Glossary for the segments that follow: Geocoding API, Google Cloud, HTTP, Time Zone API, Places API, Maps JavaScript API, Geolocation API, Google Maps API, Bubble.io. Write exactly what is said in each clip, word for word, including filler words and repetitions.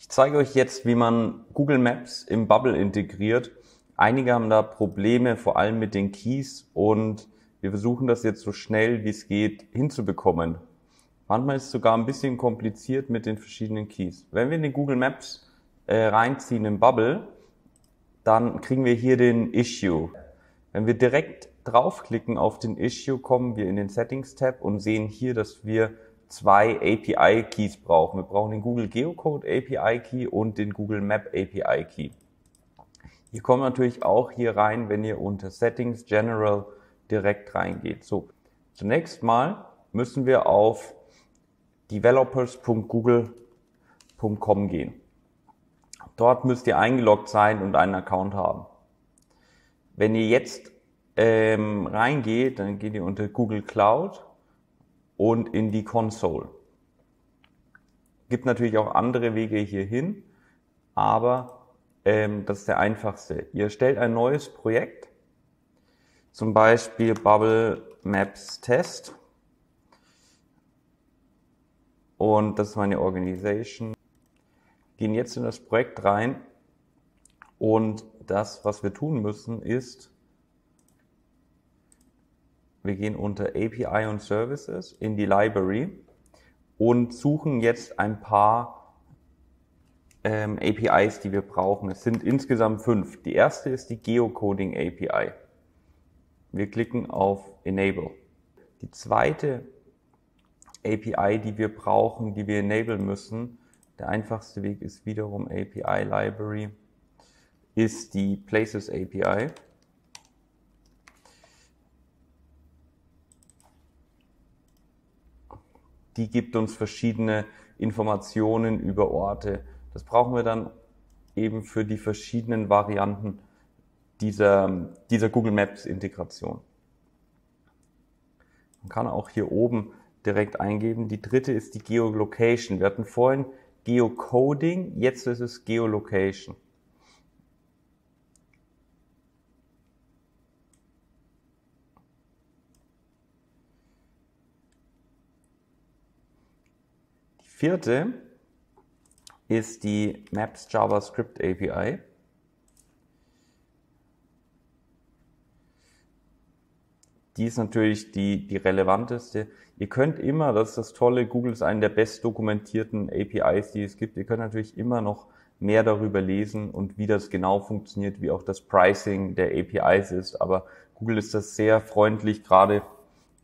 Ich zeige euch jetzt, wie man Google Maps im Bubble integriert. Einige haben da Probleme, vor allem mit den Keys, und wir versuchen das jetzt so schnell wie es geht hinzubekommen. Manchmal ist es sogar ein bisschen kompliziert mit den verschiedenen Keys. Wenn wir in den Google Maps äh, reinziehen im Bubble, dann kriegen wir hier den Issue. Wenn wir direkt draufklicken auf den Issue, kommen wir in den Settings-Tab und sehen hier, dass wir zwei A P I-Keys brauchen. Wir brauchen den Google Geocode A P I-Key und den Google Map A P I-Key. Ihr kommt natürlich auch hier rein, wenn ihr unter Settings General direkt reingeht. So, zunächst mal müssen wir auf developers punkt google punkt com gehen. Dort müsst ihr eingeloggt sein und einen Account haben. Wenn ihr jetzt ähm, reingeht, dann geht ihr unter Google Cloud und in die Console. Gibt natürlich auch andere Wege hierhin, aber ähm, das ist der einfachste. Ihr stellt ein neues Projekt, zum Beispiel Bubble Maps Test, und das ist meine Organisation. Gehen jetzt in das Projekt rein, und das, was wir tun müssen, ist, wir gehen unter A P I und Services in die Library und suchen jetzt ein paar ähm, A P Is, die wir brauchen. Es sind insgesamt fünf. Die erste ist die Geocoding A P I. Wir klicken auf Enable. Die zweite A P I, die wir brauchen, die wir enablen müssen, der einfachste Weg ist wiederum A P I Library, ist die Places A P I. Die gibt uns verschiedene Informationen über Orte. Das brauchen wir dann eben für die verschiedenen Varianten dieser, dieser Google Maps Integration. Man kann auch hier oben direkt eingeben. Die dritte ist die Geolocation. Wir hatten vorhin Geocoding, jetzt ist es Geolocation. Vierte ist die Maps JavaScript A P I. Die ist natürlich die, die relevanteste. Ihr könnt immer, das ist das Tolle, Google ist eine der best dokumentierten A P Is, die es gibt. Ihr könnt natürlich immer noch mehr darüber lesen und wie das genau funktioniert, wie auch das Pricing der A P Is ist. Aber Google ist das sehr freundlich, gerade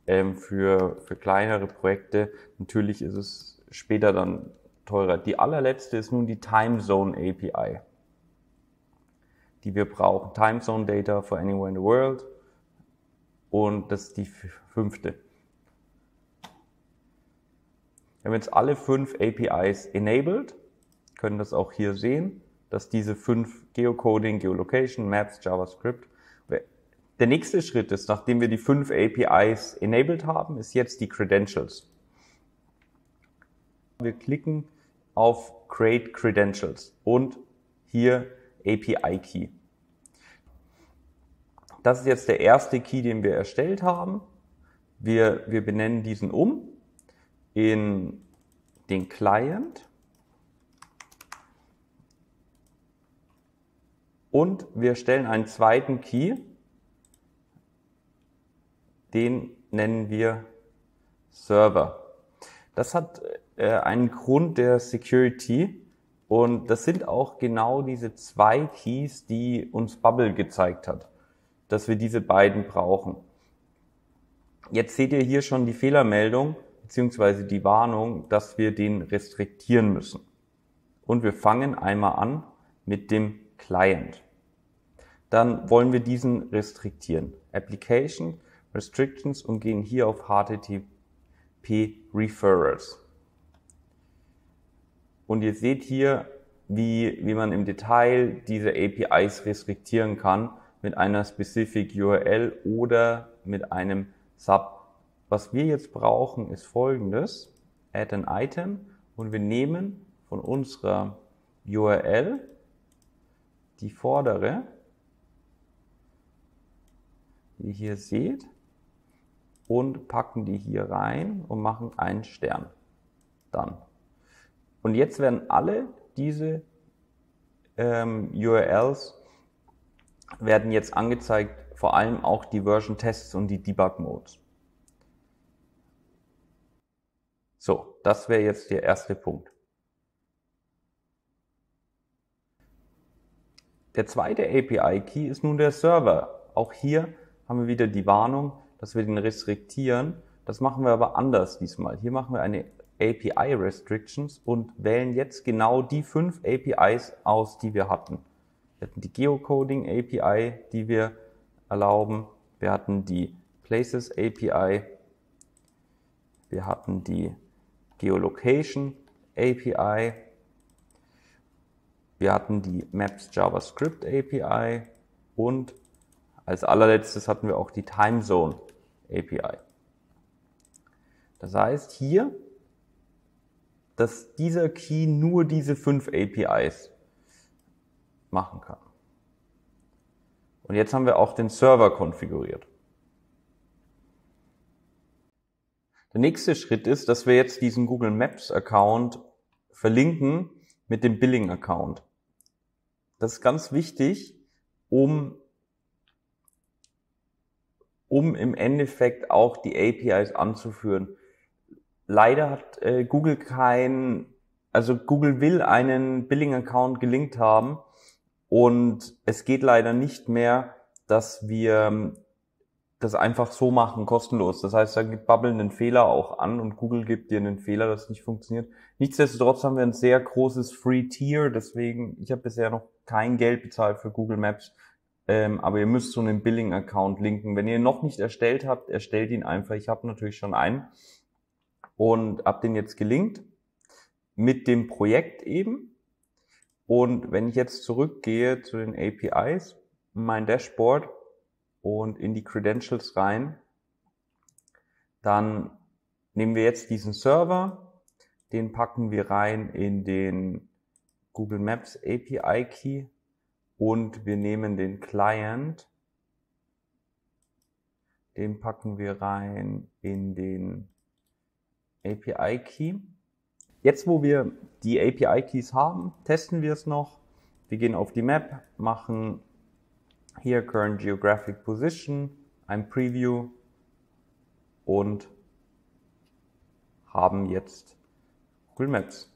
ähm, für, für kleinere Projekte. Natürlich ist es später dann teurer. Die allerletzte ist nun die Time Zone A P I, die wir brauchen. Time Zone Data for Anywhere in the World, und das ist die fünfte. Wir haben jetzt alle fünf A P Is enabled, können das auch hier sehen, dass diese fünf Geocoding, Geolocation, Maps, JavaScript. Der nächste Schritt ist, nachdem wir die fünf A P Is enabled haben, ist jetzt die Credentials. Wir klicken auf Create Credentials und hier A P I Key. Das ist jetzt der erste Key, den wir erstellt haben. Wir, wir benennen diesen um in den Client, und wir stellen einen zweiten Key, den nennen wir Server. Das hat einen Grund der Security, und das sind auch genau diese zwei Keys, die uns Bubble gezeigt hat, dass wir diese beiden brauchen. Jetzt seht ihr hier schon die Fehlermeldung bzw. die Warnung, dass wir den restriktieren müssen. Und wir fangen einmal an mit dem Client. Dann wollen wir diesen restriktieren. Application, Restrictions, und gehen hier auf H T T P Referrals. Und ihr seht hier, wie, wie man im Detail diese A P Is restriktieren kann mit einer specific U R L oder mit einem Sub. Was wir jetzt brauchen, ist Folgendes. Add an Item, und wir nehmen von unserer U R L die vordere, wie ihr hier seht, und packen die hier rein und machen einen Stern. Dann. Und jetzt werden alle diese ähm, U R Ls werden jetzt angezeigt, vor allem auch die Version-Tests und die Debug-Modes. So, das wäre jetzt der erste Punkt. Der zweite A P I-Key ist nun der Server. Auch hier haben wir wieder die Warnung, dass wir den restriktieren. Das machen wir aber anders diesmal. Hier machen wir eine A P I-Restrictions und wählen jetzt genau die fünf A P Is aus, die wir hatten. Wir hatten die Geocoding A P I, die wir erlauben. Wir hatten die Places A P I. Wir hatten die Geolocation A P I. Wir hatten die Maps JavaScript A P I. Und als allerletztes hatten wir auch die Time Zone A P I. Das heißt hier, dass dieser Key nur diese fünf A P Is machen kann. Und jetzt haben wir auch den Server konfiguriert. Der nächste Schritt ist, dass wir jetzt diesen Google Maps Account verlinken mit dem Billing Account. Das ist ganz wichtig, um um im Endeffekt auch die A P Is anzuführen. Leider hat äh, Google kein, also Google will einen Billing-Account gelinkt haben und es geht leider nicht mehr, dass wir das einfach so machen, kostenlos. Das heißt, da gibt Bubble einen Fehler auch an und Google gibt dir einen Fehler, dass es nicht funktioniert. Nichtsdestotrotz haben wir ein sehr großes Free-Tier, deswegen, ich habe bisher noch kein Geld bezahlt für Google Maps. Ähm, aber ihr müsst so einen Billing-Account linken. Wenn ihr ihn noch nicht erstellt habt, erstellt ihn einfach. Ich habe natürlich schon einen und habe den jetzt gelinkt mit dem Projekt eben. Und wenn ich jetzt zurückgehe zu den A P Is, mein Dashboard und in die Credentials rein, dann nehmen wir jetzt diesen Server, den packen wir rein in den Google Maps A P I Key. Und wir nehmen den Client, den packen wir rein in den A P I-Key. Jetzt, wo wir die A P I-Keys haben, testen wir es noch. Wir gehen auf die Map, machen hier Current Geographic Position, ein Preview und haben jetzt Google Maps.